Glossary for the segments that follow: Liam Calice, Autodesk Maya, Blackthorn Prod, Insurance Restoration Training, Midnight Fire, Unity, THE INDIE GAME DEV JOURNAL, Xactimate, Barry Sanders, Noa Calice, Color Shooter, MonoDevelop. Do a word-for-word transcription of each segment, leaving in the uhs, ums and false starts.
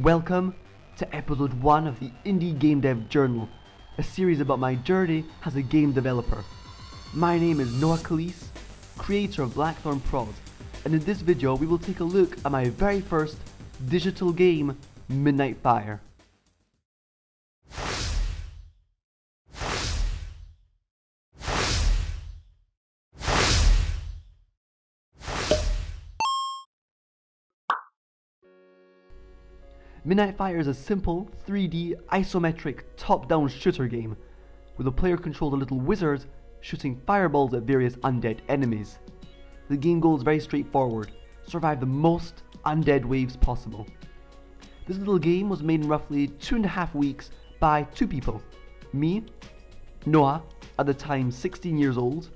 Welcome to episode one of the Indie Game Dev Journal, a series about my journey as a game developer. My name is Noa Calice, creator of Blackthorn Prod, and in this video we will take a look at my very first digital game, Midnight Fire. Midnight Fire is a simple, three D, isometric, top-down shooter game, where the player controls a little wizard shooting fireballs at various undead enemies. The game goal is very straightforward: survive the most undead waves possible. This little game was made in roughly two and a half weeks by two people. Me, Noah, at the time sixteen years old.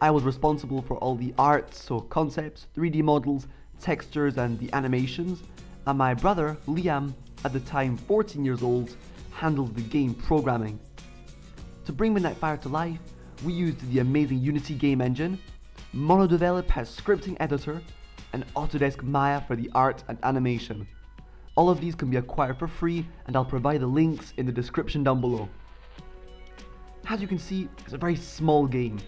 I was responsible for all the art, so concepts, three D models, textures and the animations. And my brother, Liam, at the time fourteen years old, handled the game programming. To bring Midnight Fire to life, we used the amazing Unity game engine, MonoDevelop as scripting editor, and Autodesk Maya for the art and animation. All of these can be acquired for free, and I'll provide the links in the description down below. As you can see, it's a very small game.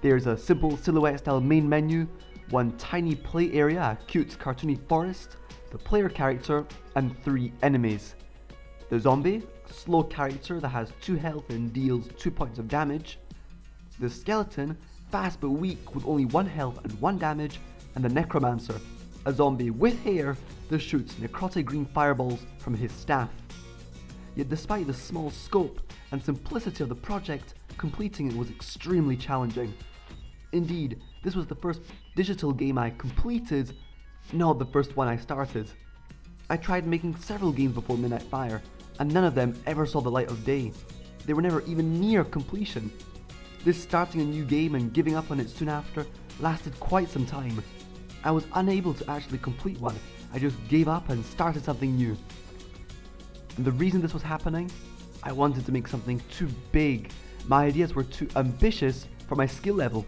There's a simple silhouette style main menu, one tiny play area, a cute cartoony forest, the player character, and three enemies. The zombie, a slow character that has two health and deals two points of damage. The skeleton, fast but weak with only one health and one damage. And the necromancer, a zombie with hair that shoots necrotic green fireballs from his staff. Yet despite the small scope and simplicity of the project, completing it was extremely challenging. Indeed, this was the first digital game I completed, not the first one I started. I tried making several games before Midnight Fire, and none of them ever saw the light of day. They were never even near completion. This starting a new game and giving up on it soon after lasted quite some time. I was unable to actually complete one. I just gave up and started something new. And the reason this was happening? I wanted to make something too big. My ideas were too ambitious for my skill level.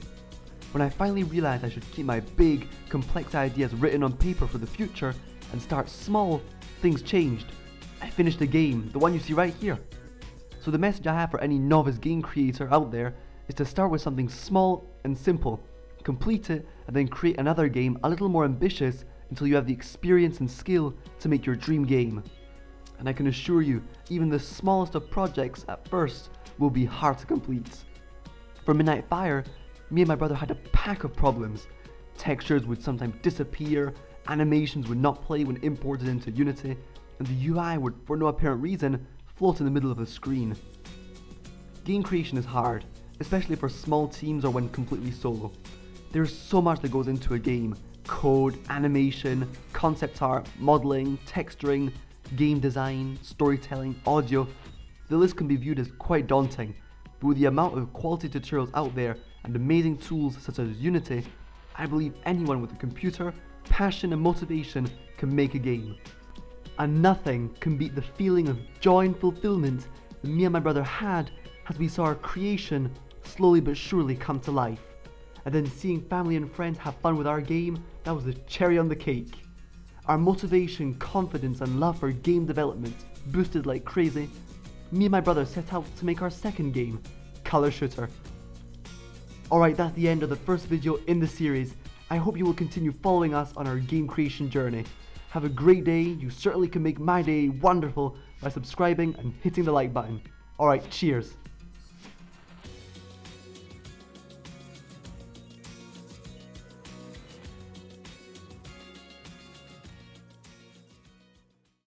When I finally realized I should keep my big, complex ideas written on paper for the future and start small, things changed. I finished the game, the one you see right here. So the message I have for any novice game creator out there is to start with something small and simple, complete it, and then create another game a little more ambitious until you have the experience and skill to make your dream game. And I can assure you, even the smallest of projects at first will be hard to complete. For Midnight Fire, me and my brother had a pack of problems. Textures would sometimes disappear, animations would not play when imported into Unity, and the U I would, for no apparent reason, float in the middle of the screen. Game creation is hard, especially for small teams or when completely solo. There's so much that goes into a game: code, animation, concept art, modeling, texturing, game design, storytelling, audio. The list can be viewed as quite daunting, but with the amount of quality tutorials out there and amazing tools such as Unity, I believe anyone with a computer, passion and motivation can make a game. And nothing can beat the feeling of joy and fulfillment that me and my brother had as we saw our creation slowly but surely come to life. And then seeing family and friends have fun with our game, that was the cherry on the cake. Our motivation, confidence and love for game development boosted like crazy. Me and my brother set out to make our second game, Color Shooter. Alright, that's the end of the first video in the series. I hope you will continue following us on our game creation journey. Have a great day. You certainly can make my day wonderful by subscribing and hitting the like button. Alright, cheers.